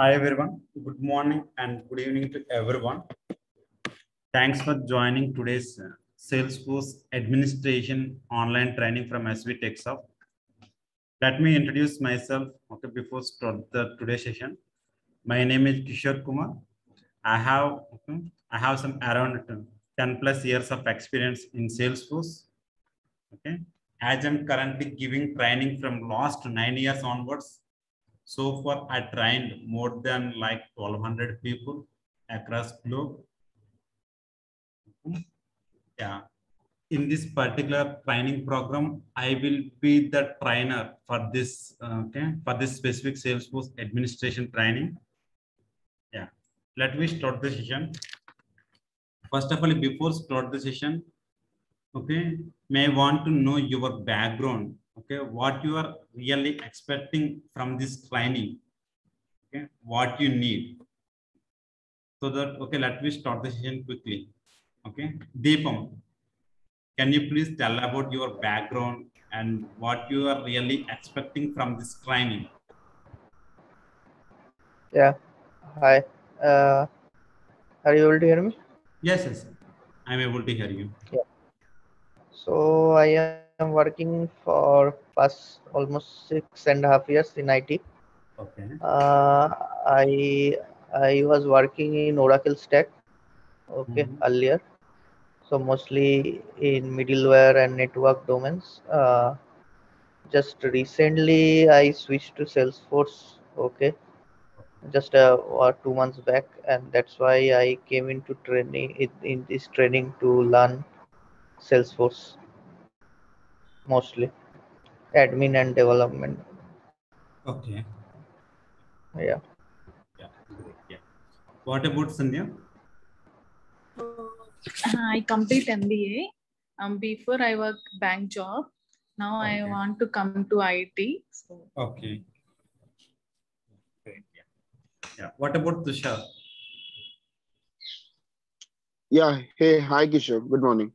Hi everyone, good morning and good evening to everyone. Thanks for joining today's Salesforce administration online training from SV Techsoft. Let me introduce myself before start the today session. My name is Kishan Kumar. I have some around 10 plus years of experience in Salesforce. As I'm currently giving training from last 9 years onwards. So far, I trained more than like 1,200 people across globe. Yeah, in this particular training program, I will be the trainer for this for this specific Salesforce administration training. Yeah, let me start the session. First of all, before start the session, may want to know your background. What you are really expecting from this training, what you need. So that, let me start the session quickly. Deepam, can you please tell about your background and what you are really expecting from this training? Yeah, hi. Are you able to hear me? Yes, yes, I'm able to hear you. Yeah. So I am working for past almost 6.5 years in IT. Okay. I was working in Oracle stack. Earlier, so mostly in middleware and network domains. Just recently I switched to Salesforce. Just 2 months back, and that's why I came into training in this training to learn Salesforce. Mostly admin and development. Okay. Yeah. Yeah. Great. Yeah. What about Sonia? I complete MBA. Before I work bank job. Now I want to come to IT. So. Okay. Great. Yeah. Yeah. What about Tusha? Yeah. Hey. Hi, Kishor. Good morning.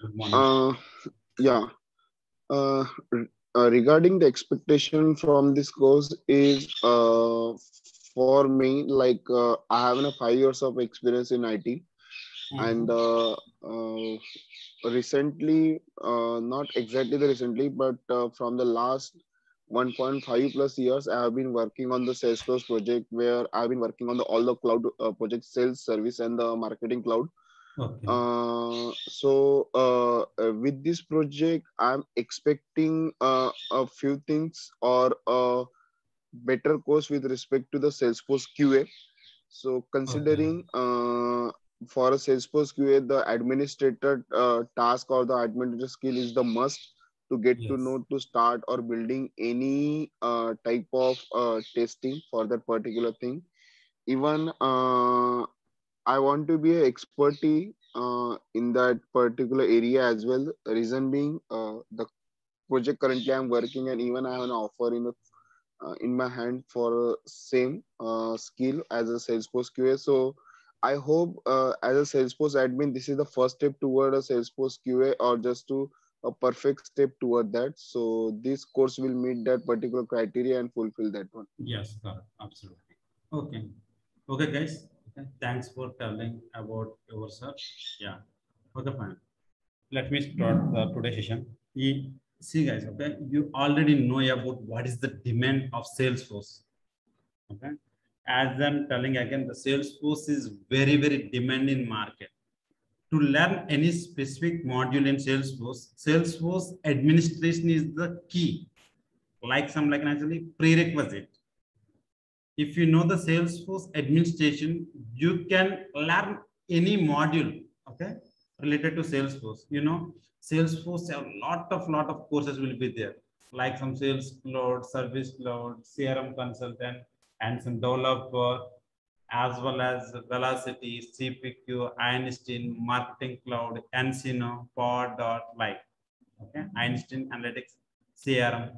Good morning. Regarding the expectation from this course is for me, like I have enough 5 years of experience in IT. Mm-hmm. And recently, not exactly the recently, but from the last 1.5 plus years, I have been working on the Salesforce project where I've been working on all the cloud projects, sales, service, and the marketing cloud. Okay. With this project, I'm expecting a few things or a better course with respect to the Salesforce QA. So considering for a Salesforce QA, the administrator task or the administrator skill is the must to get to know to start or building any type of testing for that particular thing. Even I want to be an expert in that particular area as well. Reason being, the project currently I'm working and even I have an offer in my hand for same skill as a Salesforce QA. So I hope as a Salesforce admin, this is the first step toward a Salesforce QA or just to a perfect step toward that. So this course will meet that particular criteria and fulfill that one. Yes, absolutely. Okay. Okay, guys. Thanks for telling about yourself. Yeah. Okay, fine. Let me start the today's session. See, guys. You already know about what is the demand of Salesforce. As I'm telling again, the Salesforce is very, very demanding market. To learn any specific module in Salesforce, Salesforce administration is the key. Actually prerequisite. If you know the Salesforce administration, you can learn any module related to Salesforce. You know, Salesforce have lot of courses will be there, like some sales cloud, service cloud, CRM consultant, and some developer, as well as velocity, CPQ, Einstein, marketing cloud, Encino, Power.live, Einstein analytics, CRM.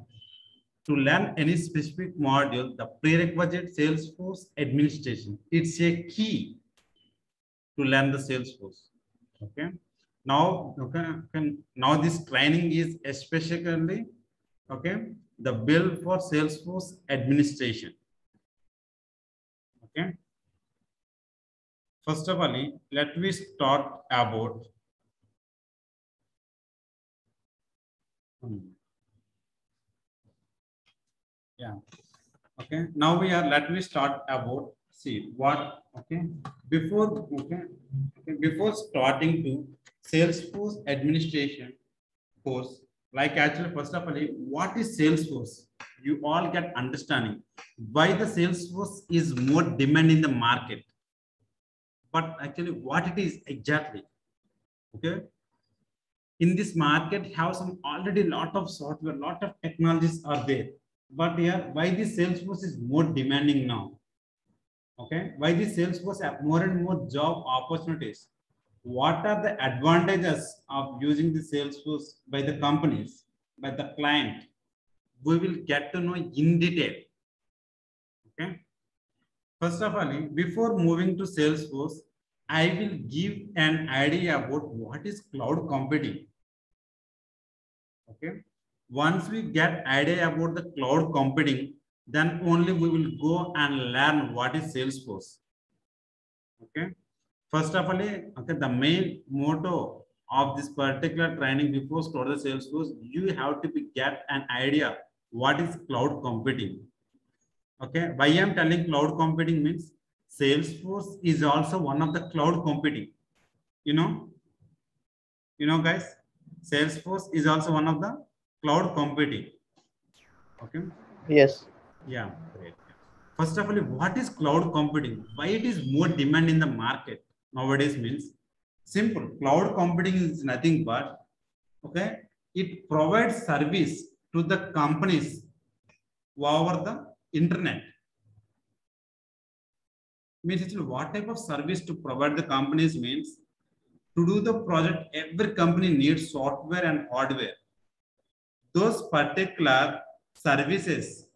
To learn any specific module, the prerequisite Salesforce administration. It's a key to learn the Salesforce. Now this training is especially the build for Salesforce administration. Okay. First of all, let me start about Okay. Now we are. Let me start about see what. Okay. Before before starting to Salesforce administration course, like actually first of all, what is Salesforce? You all get understanding why the Salesforce is more demand in the market. But actually, what it is exactly? Okay. In this market, have some already lot of software, lot of technologies are there. But here, why the Salesforce is more demanding now? Okay, why the Salesforce have more and more job opportunities? What are the advantages of using the Salesforce by the companies, by the client? We will get to know in detail. Okay, first of all, before moving to Salesforce, I will give an idea about what is cloud computing. Okay. Once we get idea about the cloud computing, then only we will go and learn what is Salesforce. Okay. First of all, okay, the main motto of this particular training before start the Salesforce, you have to get an idea what is cloud computing. Okay. Why I am telling cloud computing means Salesforce is also one of the cloud computing. You know, guys, Salesforce is also one of the cloud computing. Okay. Yes. Yeah. Great. First of all, what is cloud computing? Why it is more demand in the market nowadays means simple. Cloud computing is nothing but okay. It provides service to the companies over the internet. Means actually, what type of service to provide the companies means to do the project. Every company needs software and hardware. Those particular services,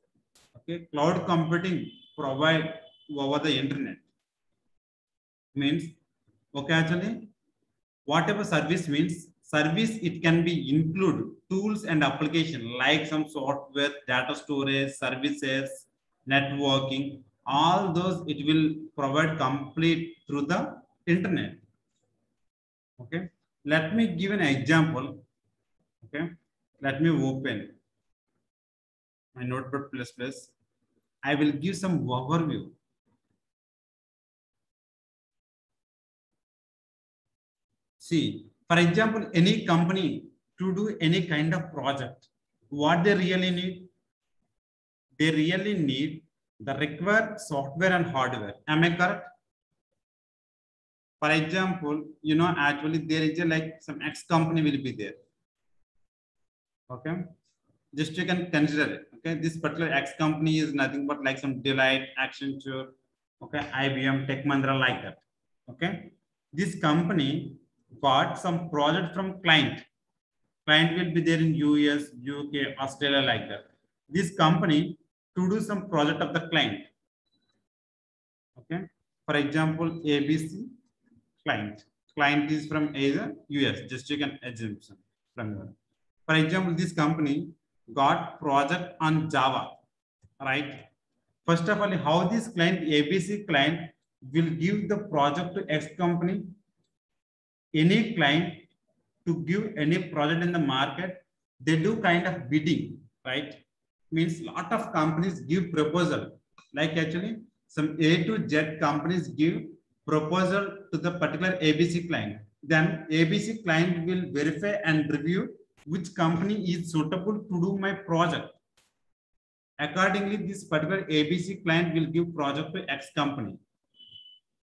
okay, cloud computing provide over the internet. Means, okay, actually, whatever service means service, it can be include tools and application like some software, data storage, services, networking. All those it will provide complete through the internet. Okay, let me give an example. Okay. Let me open my notepad ++. I will give some overview. See, for example, any company to do any kind of project, what they really need? They really need the required software and hardware. Am I correct? For example, you know, actually there is a, like some X company will be there. Okay, just you can consider it. Okay, this particular X company is nothing but like some Deloitte, Accenture, okay, IBM, Tech Mahindra, like that. Okay, this company got some project from client. Client will be there in US, UK, Australia, like that. This company to do some project of the client. Okay, for example, ABC client. Client is from Asia, US. Just you can assume from here. For example, this company got project on Java, right? First of all, how this client, ABC client, will give the project to X company? Any client to give any project in the market, they do kind of bidding, right? Means lot of companies give proposal. Like actually, some A to Z companies give proposal to the particular ABC client. Then ABC client will verify and review which company is suitable to do my project. Accordingly, this particular ABC client will give project to X company.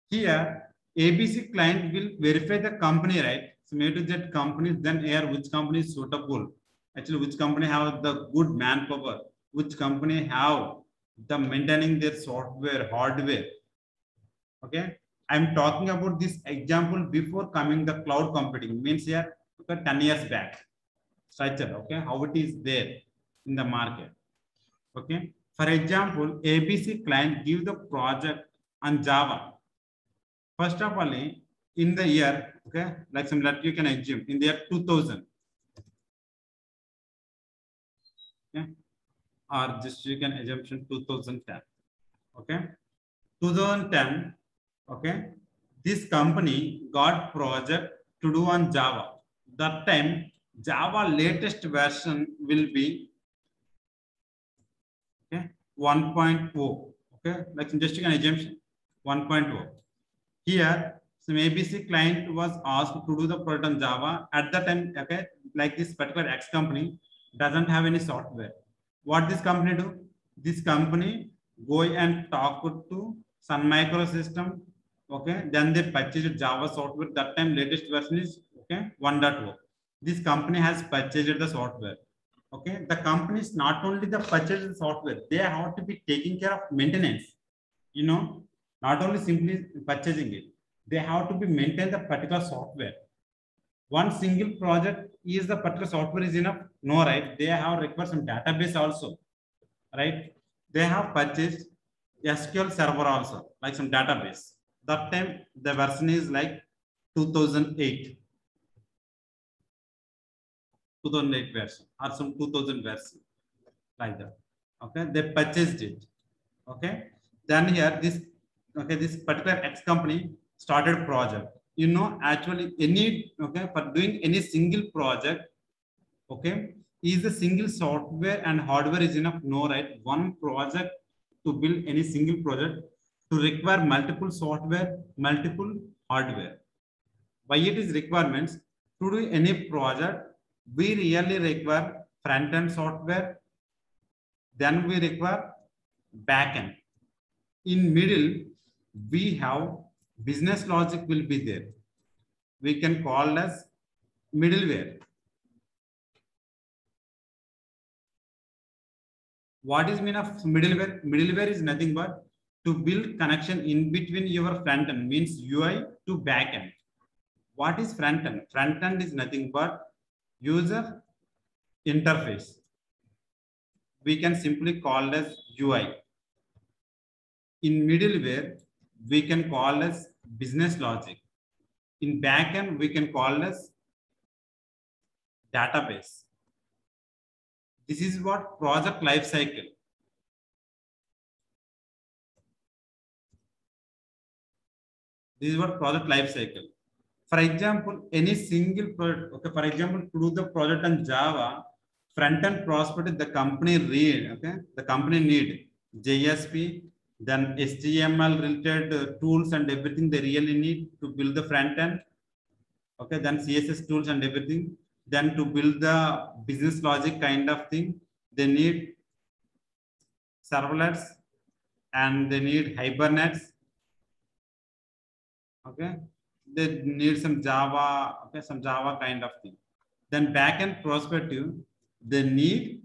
Here, ABC client will verify the company, right? So A to Z companies, then air which company is suitable. Actually, which company have the good manpower, which company have the maintaining their software, hardware. Okay, I'm talking about this example before coming the cloud computing. Means here, okay, 10 years back. Structure, okay, how it is there in the market. Okay, for example, ABC client give the project on Java. First of all, in the year, okay, like some that you can assume in the year 2000. Okay, or just you can assumption 2010. Okay, 2010, okay, this company got project to do on Java. That time Java latest version will be, okay, 1.0. Okay, like just an assumption, 1.0. Here some ABC client was asked to do the product on Java. At that time, okay, like this particular X company doesn't have any software. What this company do? This company go and talk to Sun Microsystem. Okay, then they purchased Java software. That time latest version is, okay, 1.0. This company has purchased the software. Okay, the company is not only the purchase the software, they have to be taking care of maintenance. You know, not only simply purchasing it, they have to be maintain the particular software. One single project is the particular software is enough? No, right? They have required some database also, right? They have purchased SQL Server also, like some database. That time the version is like 2008. 2008 version or some 2000 version like that. Okay, they purchased it. Okay, then here this, okay, this particular X company started project. You know, actually any, okay, for doing any single project, okay, is a single software and hardware is enough? No, right? One project, to build any single project, to require multiple software, multiple hardware. Why it is requirements? To do any project, we really require front end software, then we require back end. In middle, we have business logic will be there. We can call as middleware. What is mean of middleware? Middleware is nothing but to build connection in between your front end, means UI, to back end. What is front end? Front end is nothing but user interface. We can simply call as UI. In middleware, we can call as business logic. In backend, we can call as database. This is what project life cycle. This is what project life cycle. For example, any single project, okay, for example, to do the project on Java, front end prospect, the company read, okay, the company need JSP, then HTML related tools and everything they really need to build the front end, okay, then CSS tools and everything, then to build the business logic kind of thing, they need servlets and they need Hibernates, okay. They need some Java, okay, some Java kind of thing. Then backend perspective, they need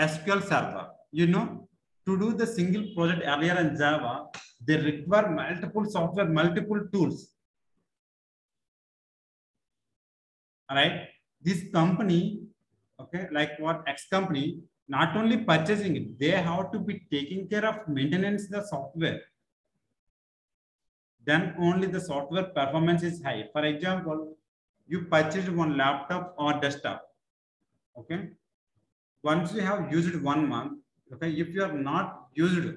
SQL Server. You know, to do the single project earlier in Java, they require multiple software, multiple tools. All right, this company, okay, like what X company, not only purchasing it, they have to be taking care of maintenance the software. Then only the software performance is high. For example, you purchased one laptop or desktop. Okay. Once you have used 1 month, okay, if you are not used,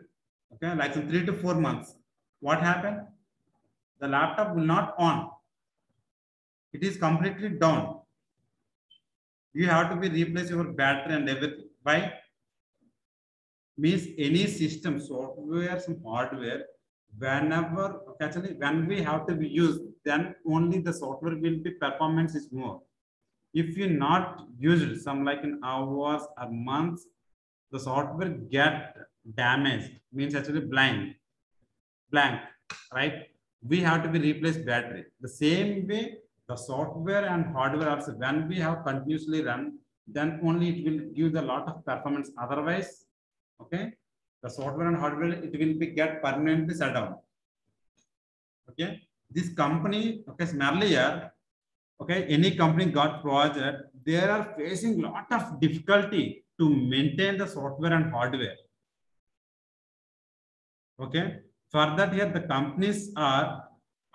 okay, like in 3 to 4 months, what happened? The laptop will not on. It is completely down. You have to be replace your battery and everything. Why? Means any system, software, some hardware, whenever, actually when we have to be used, then only the software will be performance is more. If you not used some like in hours or months, the software get damaged, means actually blank, right? We have to be replaced battery. The same way the software and hardware also, when we have continuously run, then only it will give the lot of performance. Otherwise, okay, the software and hardware, it will be get permanently shut down. Okay, this company, okay, earlier, okay, any company got project, they are facing lot of difficulty to maintain the software and hardware. Okay, for that here the companies are,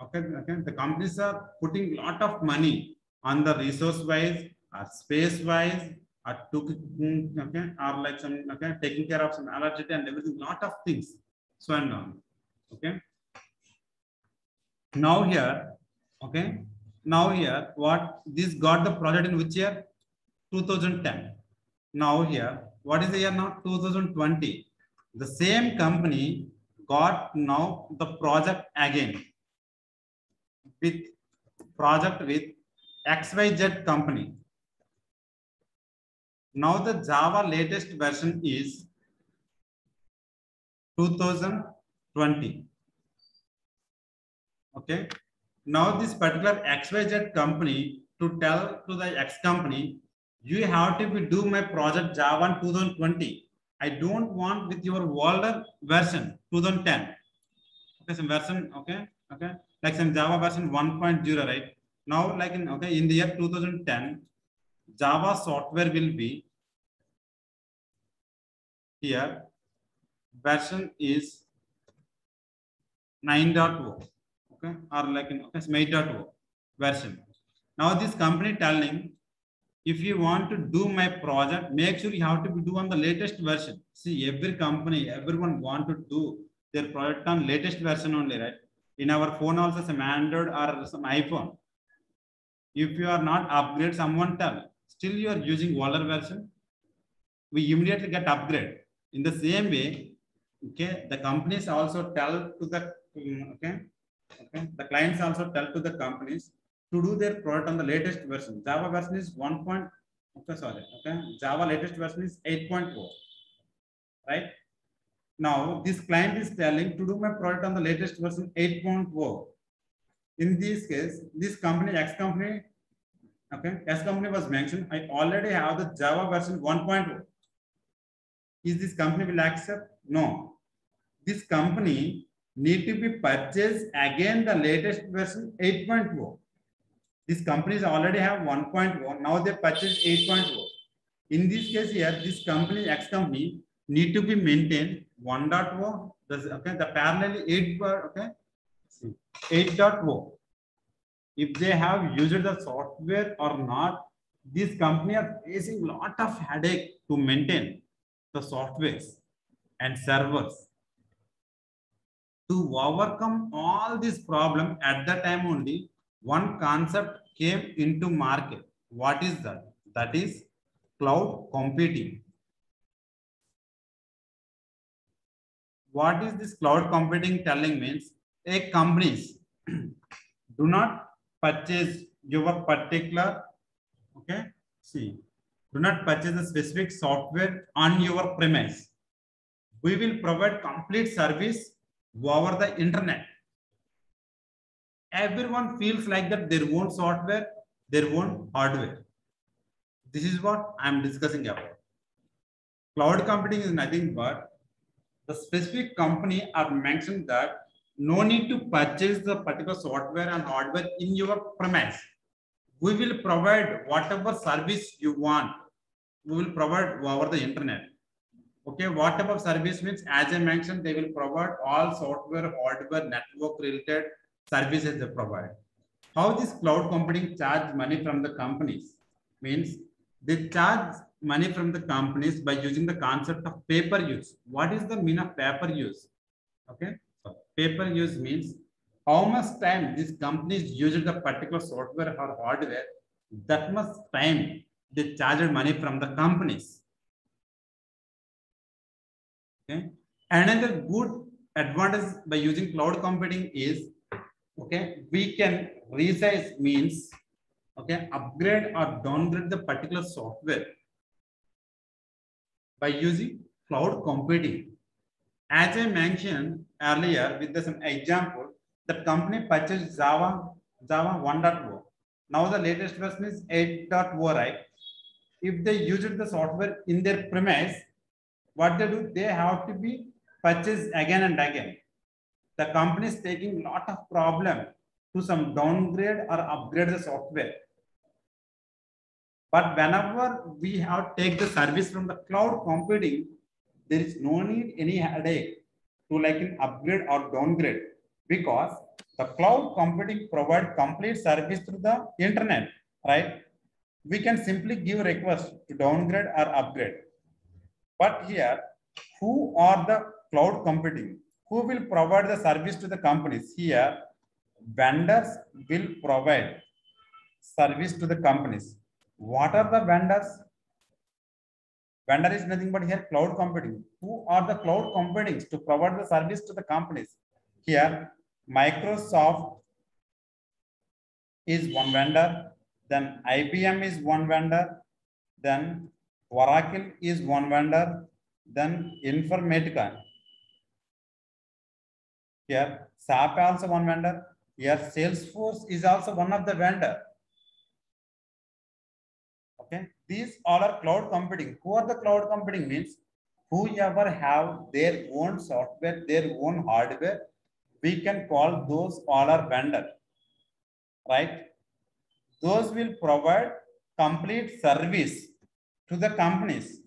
okay, the companies are putting lot of money on the resource wise or space wise, or took, okay, or like some, okay, taking care of some allergy and everything, lot of things, so and on. Okay. Now here, okay. Now here, what this got the project in which year? 2010. Now here, what is the year now? 2020. The same company got now the project again with project with XYZ company. Now the Java latest version is 2020. Okay. Now this particular XYZ company to tell to the X company, you have to be do my project Java 2020. I don't want with your older version 2010. Okay, some version. Okay, okay, like some Java version 1.0, right? Now, like in okay, in the year 2010, Java software will be here. Version is 9.0. Okay, or like in okay, 8.0 version. Now this company telling, if you want to do my project, make sure you have to do on the latest version. See, every company, everyone want to do their project on latest version only, right? In our phone also, some Android or some iPhone. If you are not upgrade, someone tell, still you are using older version, we immediately get upgrade. In the same way, okay, the companies also tell to the okay, okay, the clients also tell to the companies to do their product on the latest version. Java version is 1. Okay, sorry. Okay, Java latest version is 8.4. Right. Now this client is telling to do my product on the latest version 8.4. In this case, this company X company, okay, X company was mentioned. I already have the Java version 1.0. Is this company will accept? No. This company need to be purchased again the latest version 8.0. These companies already have 1.0. Now they purchase 8.0. In this case here, this company X company need to be maintained 1.0. Okay, the parallel 8. Okay, 8.0. If they have used the software or not, this company are facing lot of headache to maintain the softwares and servers. To overcome all this problem at the time only, one concept came into market. What is that? That is cloud computing. What is this cloud computing telling means? A companies do not purchase your particular, okay, see, do not purchase the specific software on your premise. We will provide complete service over the internet. Everyone feels like that their own software, their own hardware. This is what I am discussing about. Cloud computing is nothing but the specific company are mentioned that no need to purchase the particular software and hardware in your premise. We will provide whatever service you want. We will provide over the internet. Okay, whatever service means, as I mentioned, they will provide all software, hardware, network related services they provide. How this cloud computing charge money from the companies means they charge money from the companies by using the concept of pay per use. What is the mean of pay per use? Okay, so pay per use means how much time these companies used the particular software or hardware, that much time they charged money from the companies. Okay, another good advantage by using cloud computing is, okay, we can resize means, okay, upgrade or downgrade the particular software by using cloud computing. As I mentioned earlier with the some example, the company purchased Java 1.0. Now the latest version is 8.0, right? If they used the software in their premise, what they do? They have to be purchased again and again. The company is taking lot of problem to some downgrade or upgrade the software. But whenever we have take the service from the cloud computing, there is no need any headache to like an upgrade or downgrade, because the cloud computing provide complete service through the internet, right? We can simply give request to downgrade or upgrade. But here, who are the cloud computing? who will provide the service to the companies. Here, vendors will provide service to the companies. What are the vendors? Vendor is nothing but here cloud computing. Who are the cloud companies to provide the service to the companies? Here, Microsoft is one vendor, then IBM is one vendor, then Oracle is one vendor, then Informatica. Here, SAP also one vendor. Here, Salesforce is also one of the vendor. Okay, these all are cloud computing. Who are the cloud computing means? Whoever have their own software, their own hardware, we can call those all are vendor, right? Those will provide complete service to the companies.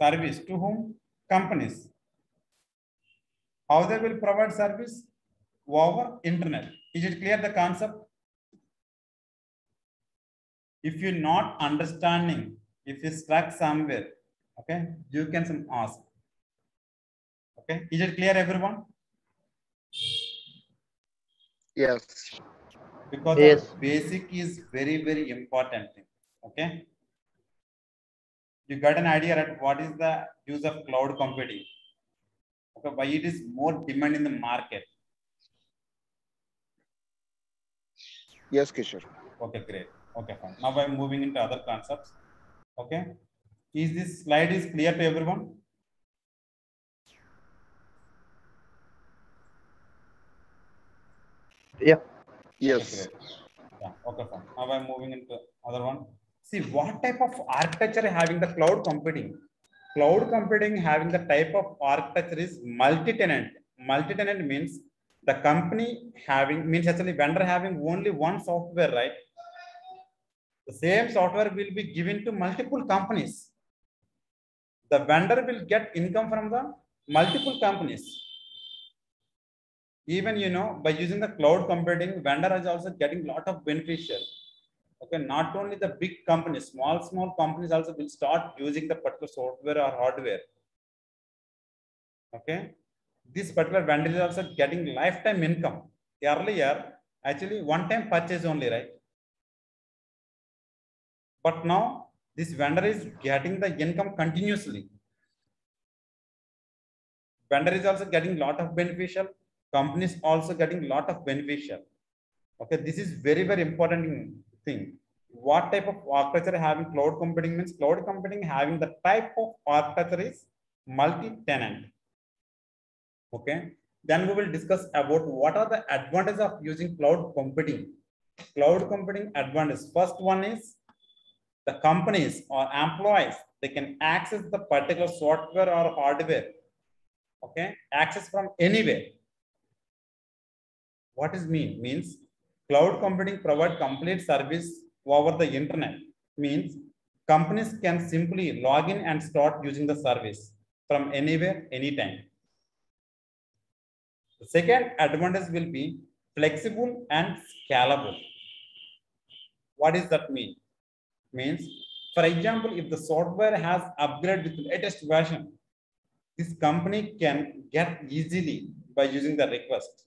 Service to whom? Companies. How they will provide service? Over internet. Is it clear the concept? If you're not understanding, if you're stuck somewhere, okay, you can ask. Okay, is it clear everyone? Yes. Because yes. Basic is very, very important thing. Okay. You got an idea at what is the use of cloud computing? Okay, why it is more demand in the market? Yes, Kishor. Okay, great. Okay, fine. Now I'm moving into other concepts. Okay. Is this slide is clear to everyone? Yeah. Yes. Okay, yeah. Okay, fine. Now I'm moving into other one. See, what type of architecture having the cloud computing? Cloud computing having the type of architecture is multi-tenant. Multi-tenant means the company having, means actually vendor having only one software, right? The same software will be given to multiple companies. The vendor will get income from the multiple companies. Even, you know, by using the cloud computing, vendor is also getting lot of beneficial. Okay, not only the big companies, small companies also will start using the particular software or hardware. Okay, this particular vendor is also getting lifetime income. Earlier, actually one-time purchase only, right? But now this vendor is getting the income continuously. Vendor is also getting lot of beneficial. Companies also getting lot of beneficial. Okay, this is very, very important thing. What type of architecture having cloud computing means? Cloud computing having the type of architecture is multi-tenant. Okay. Then we will discuss about what are the advantages of using cloud computing. Cloud computing advantages. First one is the companies or employees, they can access the particular software or hardware. Okay. Access from anywhere. What is mean? Means cloud computing provide complete service over the internet. Means companies can simply log in and start using the service from anywhere, anytime. The second advantage will be flexible and scalable. What does that mean? Means, for example, if the software has upgraded with the latest version, this company can get easily by using the request.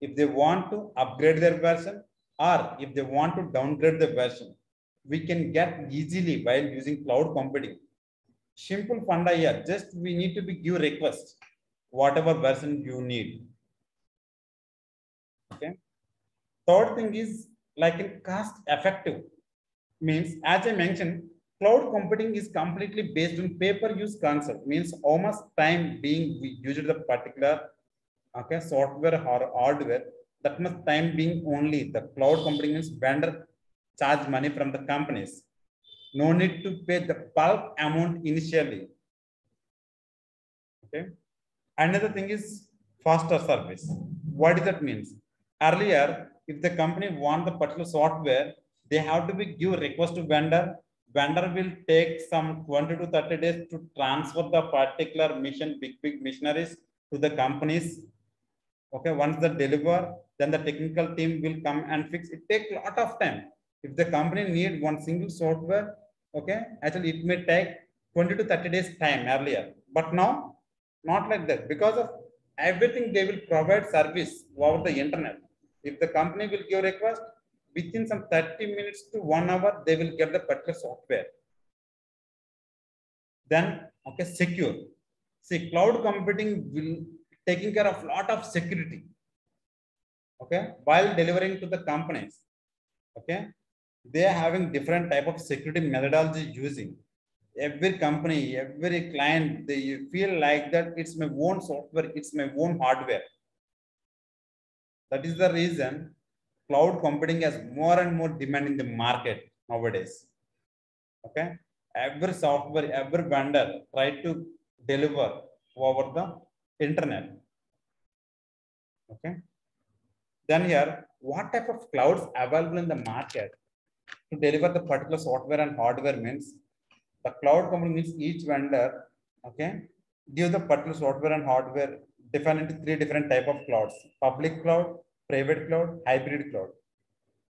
If they want to upgrade their version or if they want to downgrade the version, we can get easily while using cloud computing. Simple funda here, just we need to be give request, whatever version you need. Okay. Third thing is like in cost effective. Means, as I mentioned, cloud computing is completely based on pay-per-use concept. Means how much time being we used the particular okay, software or hardware, that much time being only the cloud computing means vendor charge money from the companies. No need to pay the bulk amount initially. Okay. Another thing is faster service. What does that mean? Earlier, if the company want the particular software, they have to be give request to vendor. Vendor will take some 20 to 30 days to transfer the particular mission, big missionaries to the companies. Okay, once they deliver, then the technical team will come and fix. It takes a lot of time. If the company need one single software, okay, actually it may take 20 to 30 days time earlier, but now not like that. Because of everything, they will provide service over the internet. If the company will give request, within some 30 minutes to 1 hour, they will get the particular software. Then, okay, secure. See, cloud computing will taking care of lot of security, okay, while delivering to the companies, okay. They are having different type of security methodology using. Every company, every client, they feel like that it's my own software, it's my own hardware. That is the reason cloud computing has more and more demand in the market nowadays. Okay, every software, every vendor try to deliver over the internet. Okay, then here, what type of clouds available in the market to deliver the particular software and hardware means? The cloud computing means each vendor, okay, give the particular software and hardware defined into 3 different type of clouds: public cloud, private cloud, hybrid cloud.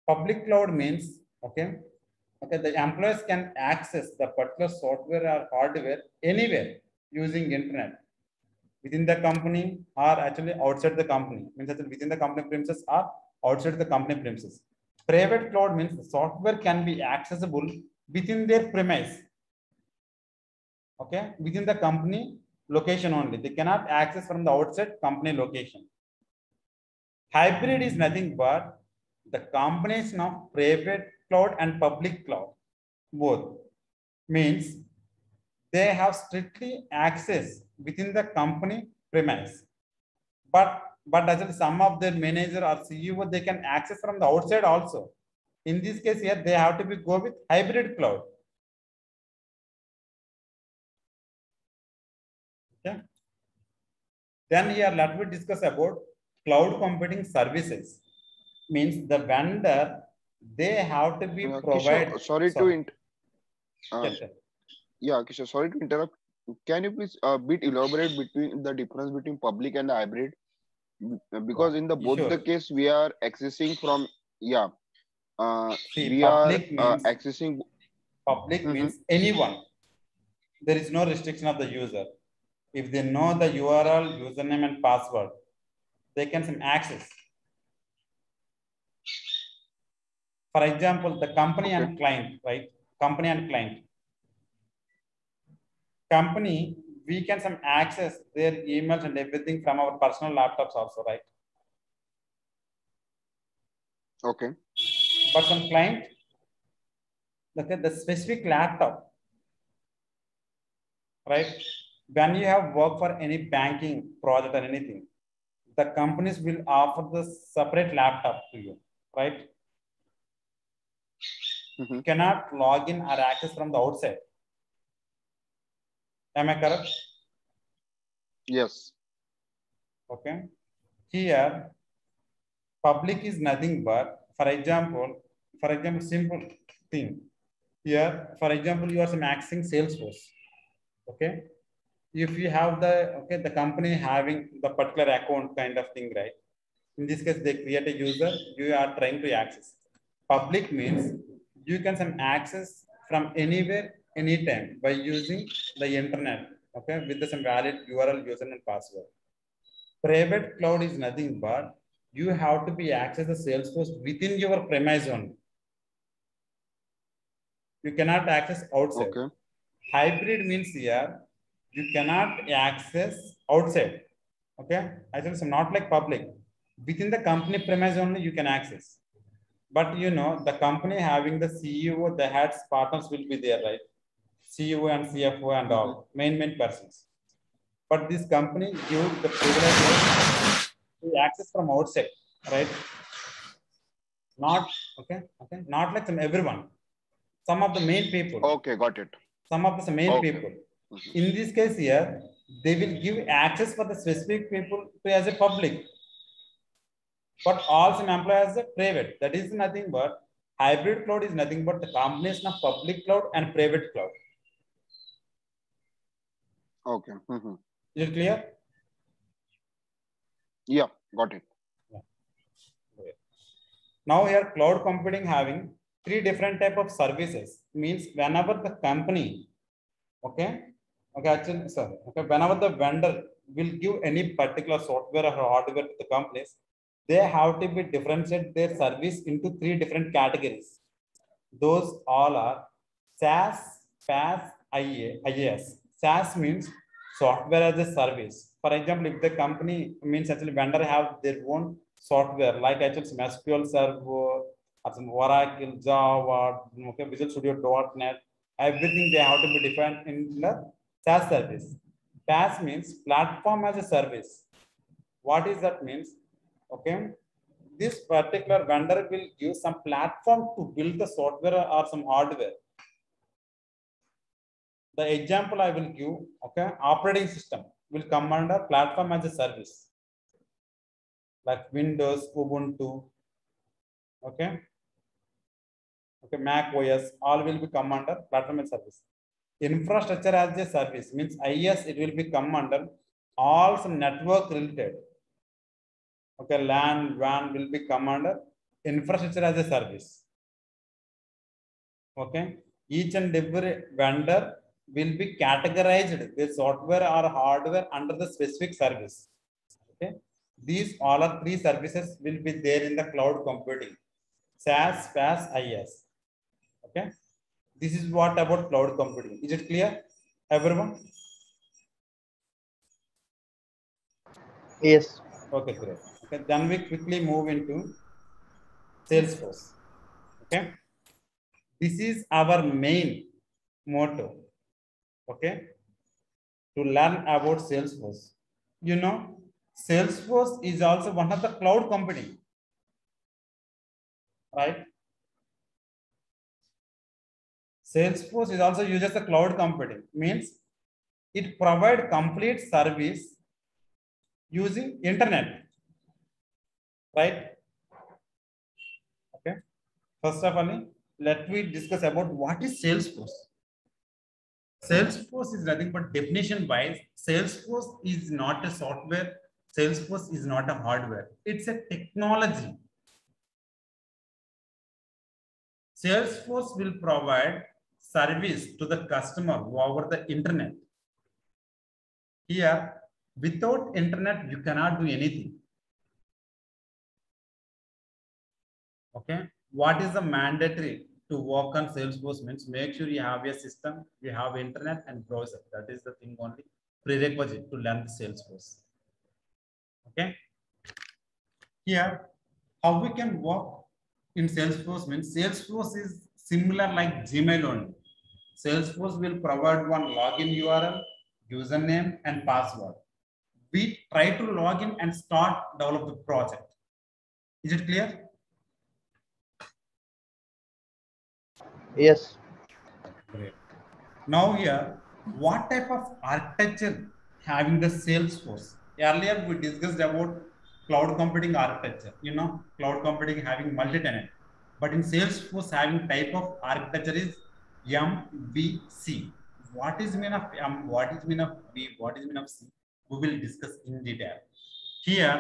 Public cloud means, okay, the employees can access the particular software or hardware anywhere using internet, within the company or actually outside the company. Means actually within the company premises or outside the company premises. Private cloud means the software can be accessible within their premise. Okay, within the company location only. They cannot access from the outside company location. Hybrid is nothing but the combination of private cloud and public cloud. Both means they have strictly access within the company premise, but actually some of their manager or CEO, they can access from the outside also. In this case here, they have to go with hybrid cloud. Okay. Then here, let me discuss about cloud computing services. Means the vendor, they have to be provided. Kishor, sorry to interrupt. Can you please a bit elaborate between the difference between public and hybrid? Because in the both the case, we are accessing from accessing. Public means anyone. There is no restriction of the user. If they know the URL, username, and password, they can access. For example, the company and client, right? Company and client. Company, we can access their emails and everything from our personal laptops also, right? Okay. But some client, look at the specific laptop, right? When you have worked for any banking project or anything, the companies will offer the separate laptop to you, right? You cannot log in or access from the outside. Am I correct? Yes. Okay. Here, public is nothing but, for example, simple thing. Here, for example, you are accessing Salesforce. Okay. If you have the company having the particular account kind of thing, right? In this case, they create a user, you are trying to access. Public means you can access from anywhere, anytime by using the internet, okay, with some valid URL, username, and password. Private cloud is nothing but you have to access the Salesforce within your premise only. You cannot access outside. Okay. Hybrid means here, you cannot access outside, okay? Actually, so not like public. Within the company premise only you can access. But you know, the company having the CEO, the heads, partners will be there, right? CEO and CFO and all, main persons. But this company gives the privilege to access from outside, right? Not like everyone. Some of the main people. Okay, got it. Some of the main people. In this case here, they will give access for the specific people as a public, but all some employees as a private. That is nothing but hybrid cloud is nothing but the combination of public cloud and private cloud. Okay. Is it clear? Yeah, got it. Yeah. Okay. Now here, cloud computing having 3 different type of services means whenever the company Okay, Achin, sir. Okay, whenever the vendor will give any particular software or hardware to the companies, they have to be differentiate their service into three different categories. Those all are SaaS, PaaS, IaaS. SaaS means software as a service. For example, if the company means actually vendor have their own software like actually some SQL Server, some Oracle, Java, okay, Visual Studio .NET. Everything they have to be defined in the SaaS service. PaaS means platform as a service. What is that means? Okay, this particular vendor will give some platform to build the software or some hardware. The example I will give, okay, operating system will come under platform as a service, like Windows, Ubuntu, okay, Mac OS, all will become under platform as service. Infrastructure as a service means IS, it will become under all some network related. Okay, LAN, WAN will become under infrastructure as a service. Okay, each and every vendor will be categorized with software or hardware under the specific service. Okay, these all are three services will be there in the cloud computing. SaaS, PaaS, IaaS. Okay, this is what about cloud computing. Is it clear, everyone? Yes. Okay, great. Okay, then we quickly move into Salesforce. Okay, this is our main motto. Okay, to learn about Salesforce. You know, Salesforce is also one of the cloud computing, right? Salesforce is also used as a cloud computing, means it provides complete service using internet, right? Okay. First of all, let me discuss about what is Salesforce. Salesforce is nothing but definition wise. Salesforce is not a software. Salesforce is not a hardware. It's a technology. Salesforce will provide service to the customer over the internet. Here, without internet, you cannot do anything. Okay, what is the mandatory to work on Salesforce means make sure you have a system, you have internet and browser. That is the thing only prerequisite to learn Salesforce. Okay, here, how we can work in Salesforce means Salesforce is similar like Gmail only. Salesforce will provide one login URL, username and password. We try to log in and start develop the project. Is it clear? Yes. Great. Now here, what type of architecture having the Salesforce? Earlier we discussed about cloud computing architecture, you know, cloud computing having multi-tenant, but in Salesforce having type of architecture is MVC. What is mean of M? What is mean of V? What is mean of C? We will discuss in detail. Here,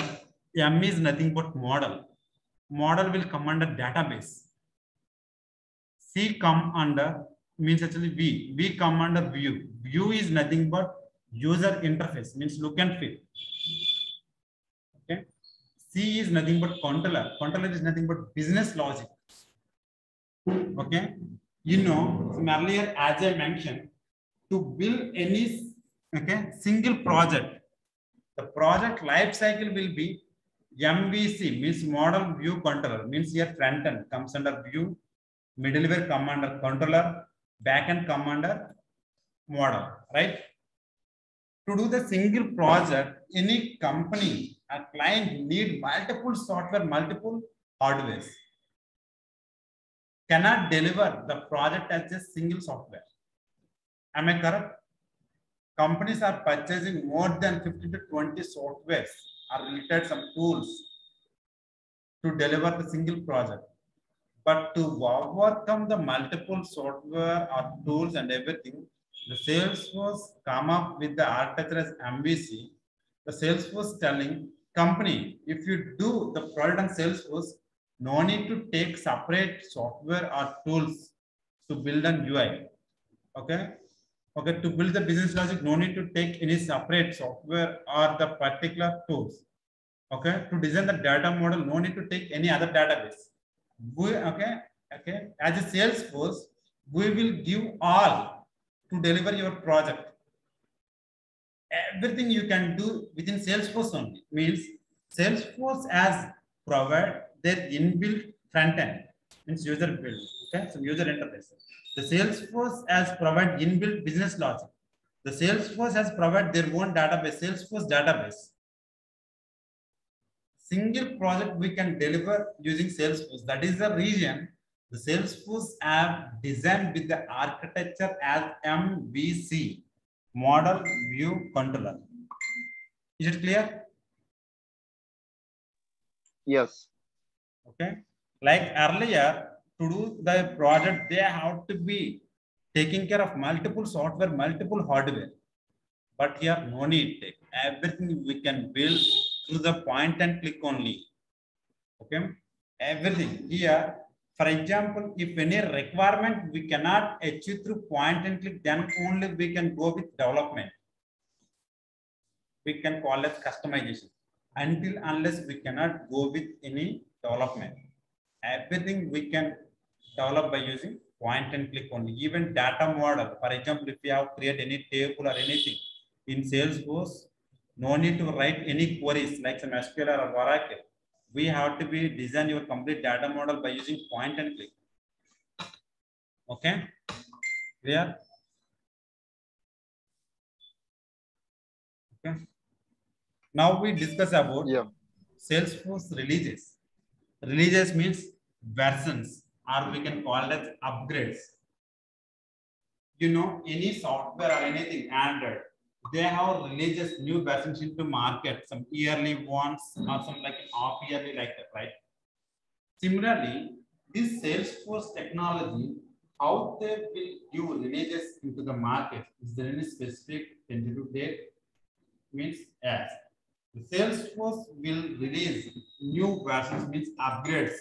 M is nothing but model. Model will come under database. C come under means actually V. V come under view. View is nothing but user interface means look and feel. Okay. C is nothing but controller. Controller is nothing but business logic. Okay. You know, from earlier, as I mentioned, to build any single project, the project life cycle will be MVC means model view controller means your front end comes under view, middleware comes under controller, back end comes under model, right? To do the single project, any company, a client need multiple software, multiple hardwares. Cannot deliver the project as a single software. Am I correct? Companies are purchasing more than 15 to 20 softwares or related some tools to deliver the single project. But to overcome the multiple software or tools and everything, the Salesforce come up with the architecture as MVC. The Salesforce telling company, if you do the product on Salesforce, no need to take separate software or tools to build an UI. Okay, Okay, to build the business logic, no need to take any separate software or the particular tools. Okay, to design the data model, no need to take any other database. We, okay, as a Salesforce, we will give all to deliver your project. Everything you can do within Salesforce only. Means Salesforce has provide their inbuilt front end, means user build, okay, some user interface. The Salesforce has provide inbuilt business logic. The Salesforce has provide their own database, Salesforce database. Single project we can deliver using Salesforce. That is the reason the Salesforce have designed with the architecture as MVC, model view controller. Is it clear? Yes. Okay. Like earlier, to do the project, they have to be taking care of multiple software, multiple hardware. But here, no need. Everything we can build through the point and click only. Okay. Everything here. For example, if any requirement we cannot achieve through point and click, then only we can go with development. We can call it customization. Until unless we cannot go with any development. Everything we can develop by using point and click only. Even data model, for example, if you have create any table or anything in Salesforce, no need to write any queries like some SQL or Oracle. We have to be design your complete data model by using point and click. Okay, clear? Okay. Now we discuss about Salesforce releases. Releases means versions, or we can call it upgrades. You know, any software or anything Android, they have releases new versions into market, some yearly ones or some like half yearly like that, right? Similarly, this Salesforce technology, how they will give releases into the market? Is there any specific tentative date? Means yes. The Salesforce will release new versions, means upgrades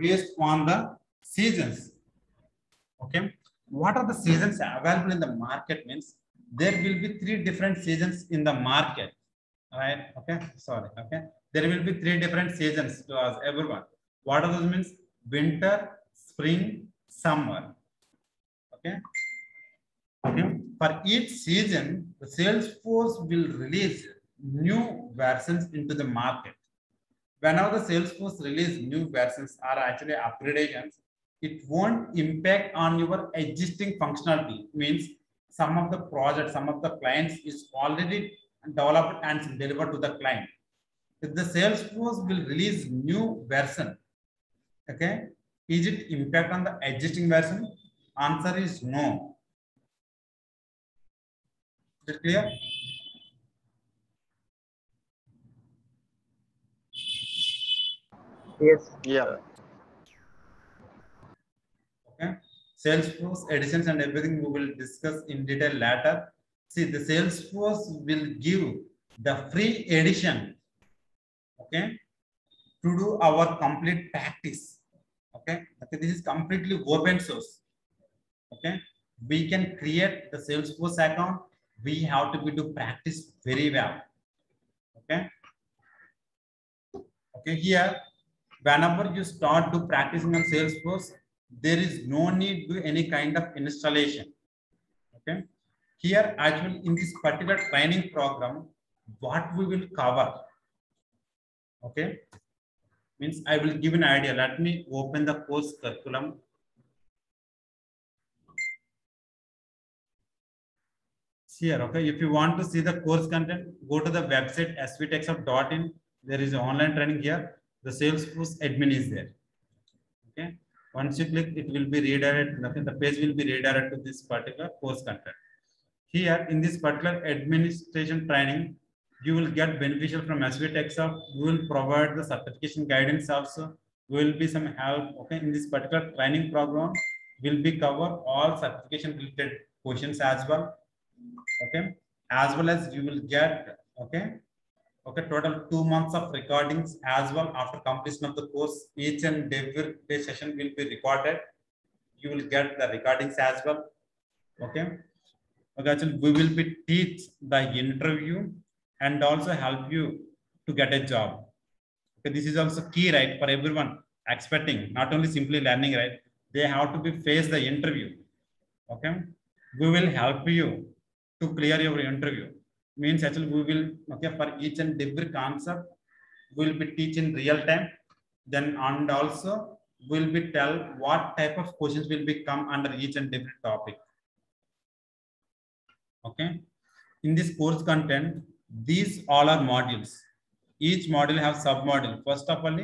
based on the seasons. Okay. What are the seasons available in the market? Means there will be three different seasons in the market, right? Okay. Sorry. Okay. There will be three different seasons to us, everyone. What are those means? Winter, spring, summer. Okay. Okay. For each season, the Salesforce will release new versions into the market. Whenever the Salesforce release new versions are actually upgradations, it won't impact on your existing functionality. Means some of the projects, some of the clients is already developed and delivered to the client. If the Salesforce will release new version, okay, is it impact on the existing version? Answer is no. Is it clear? Yes. Yeah. Okay. Salesforce additions and everything we will discuss in detail later. See, the Salesforce will give the free edition, okay, to do our complete practice. Okay. Okay. This is completely open source. Okay. We can create the Salesforce account. We have to do practice very well. Okay. Okay. Here. Whenever you start to practicing on Salesforce, there is no need to any kind of installation. Okay. Here, actually, in this particular training program, what we will cover. Okay. Means I will give an idea. Let me open the course curriculum. Here, okay. If you want to see the course content, go to the website svtechsoft.in. There is online training here. The Salesforce admin is there. Okay. Once you click, it will be redirected. Okay, the page will be redirected to this particular course content. Here, in this particular administration training, you will get beneficial from SV Techsoft. We will provide the certification guidance also. We will be some help. Okay. In this particular training program, will be cover all certification related questions as well. Okay. As well as you will get, okay. Okay, total 2 months of recordings as well. After completion of the course, each and every session will be recorded. You will get the recordings as well. Okay. we will be teach the interview and also help you to get a job. Okay, this is also key, right, for everyone expecting, not only simply learning, right? They have to be face the interview. Okay, we will help you to clear your interview. Means actually we will, okay, for each and every concept we will be teach in real time. Then and also we will be tell what type of questions will be come under each and every topic. Okay, in this course content, these all are modules. Each module have sub module. First of all,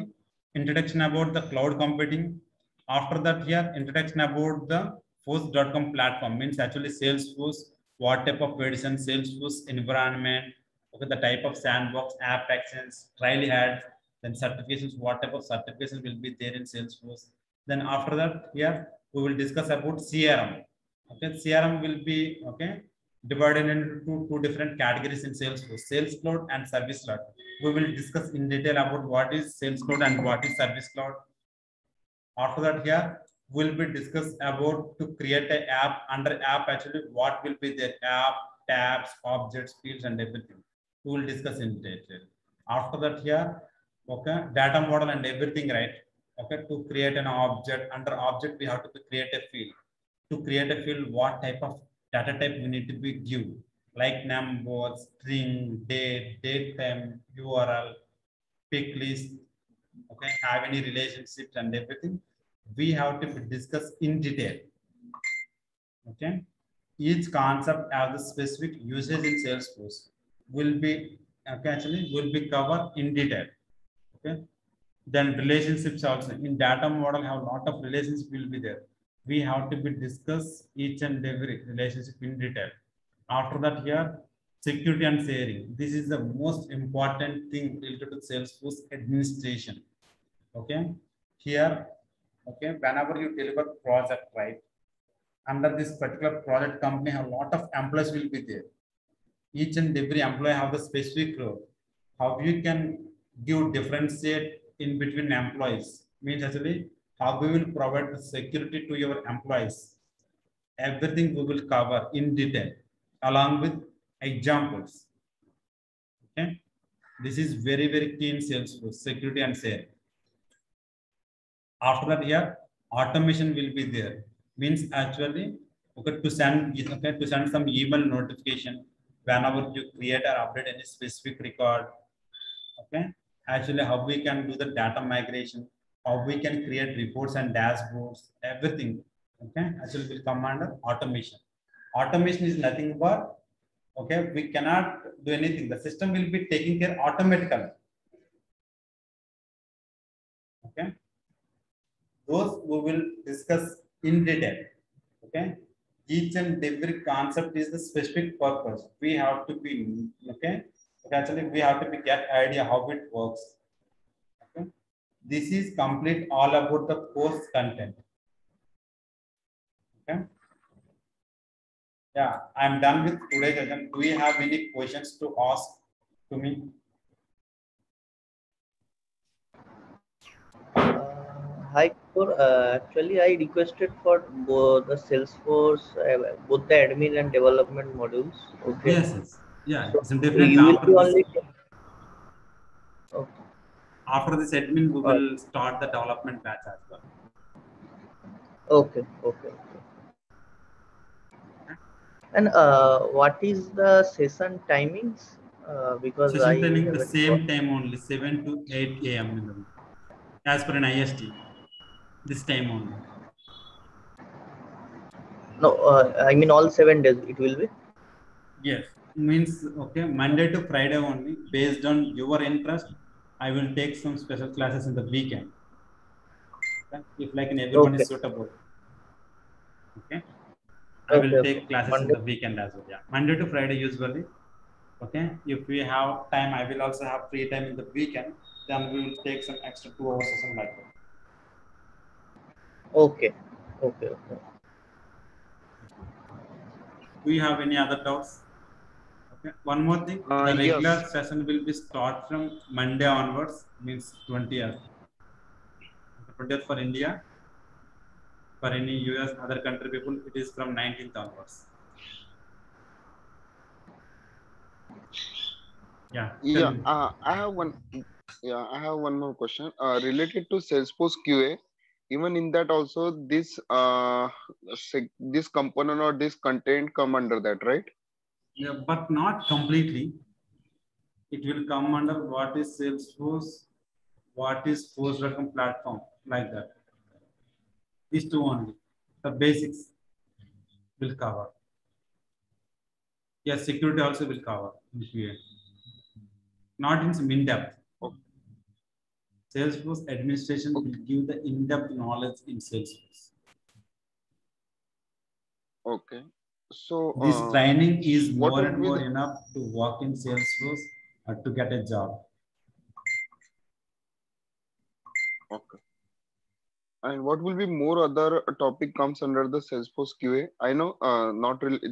introduction about the cloud computing. After that, here introduction about the Force.com platform, means actually Salesforce. What type of version, Salesforce environment, okay, the type of sandbox, app actions, trial head, then certifications, what type of certification will be there in Salesforce. Then after that, here we will discuss about CRM. Okay, CRM will be, okay, divided into two different categories in Salesforce, sales cloud and service cloud. We will discuss in detail about what is sales cloud and what is service cloud. After that, here will be discussed about to create an app. Under app, actually, what will be the app, tabs, objects, fields, and everything. We will discuss in detail. After that, here, okay, data model and everything, right? Okay, to create an object. Under object, we have to create a field. To create a field, what type of data type we need to be give, like number, string, date, datetime, URL, pick list. Okay, have any relationships and everything. We have to discuss in detail. Okay, each concept has a specific usage in Salesforce. Will be, okay, actually will be covered in detail. Okay, then relationships also in data model have a lot of relationships will be there. We have to be discuss each and every relationship in detail. After that, here security and sharing. This is the most important thing related to Salesforce administration. Okay, here. Okay, whenever you deliver project, right, under this particular project company have a lot of employees will be there. Each and every employee have the specific role. How you can give differentiate in between employees, means actually how we will provide the security to your employees. Everything we will cover in detail along with examples. Okay, this is very, very key in Salesforce, security and sharing. After that, here automation will be there, means actually, okay, to send some email notification whenever you create or update any specific record. Okay, actually how we can do the data migration, how we can create reports and dashboards, everything. Okay, actually will come under automation. Automation is nothing but, okay, we cannot do anything. The system will be taking care automatically. Okay. Those we will discuss in detail. Okay, each and every concept is the specific purpose. We have to be, okay, actually we have to be get idea how it works. Okay, this is complete all about the course content. Okay, yeah, I am done with today's session. Do you have any questions to ask to me? Hi, for actually I requested for both the Salesforce, both the admin and development modules. Okay. Yes, yes. Yeah. So it's different. After, only... okay. After this admin, we will start the development batch as well. Okay. Okay. And what is the session timings? Because session timing the same time only, 7 to 8 AM as per an IST. This time only. No, I mean all 7 days it will be. Yes, means okay, Monday to Friday only. Based on your interest, I will take some special classes in the weekend. If like everyone is suitable. Okay, I will take classes Monday. In the weekend as well. Yeah, Monday to Friday usually. Okay, if we have time, I will also have free time in the weekend. Then we will take some extra 2 hours or something like that. Okay, okay, okay. Do you have any other doubts? Okay, one more thing. The regular session will be start from Monday onwards, means 20th. 20th for India. For any US, other country people, it is from 19th onwards. I have one more question related to Salesforce QA. Even in that also this component or this content come under that, right? Yeah, but not completely. It will come under what is Salesforce, what is Force.com platform, like that. These two only, the basics will cover. Yes, security also will cover in QA. Not in some in-depth. Okay. Salesforce administration will give the in-depth knowledge in Salesforce. Okay. So this training is more and more enough to work in Salesforce or to get a job. Okay. And what will be more other topic comes under the Salesforce QA? I know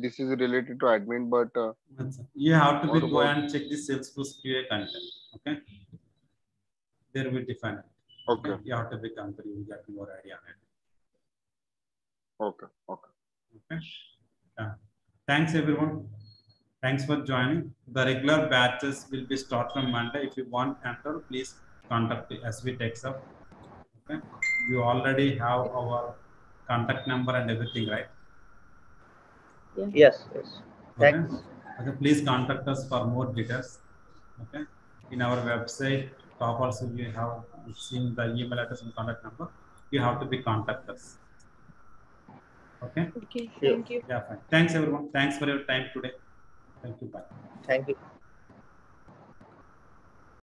this is related to admin, but you have to go and check the Salesforce QA content. Okay, there will be defined. Okay, you have to be concerned. You get more idea on it. Okay, okay, okay. Yeah. Thanks everyone. Thanks for joining. The regular batches will be start from Monday. If you want control, please contact the SV Techsoft. Okay. You already have our contact number and everything, right? Yeah. Yes, yes. Okay. Thanks. Okay, please contact us for more details. Okay. In our website, top also you have seen the email address and contact number. You have to be contact us. Okay. Okay. Thank you. Yeah, fine. Thanks everyone. Thanks for your time today. Thank you. Bye. Thank you.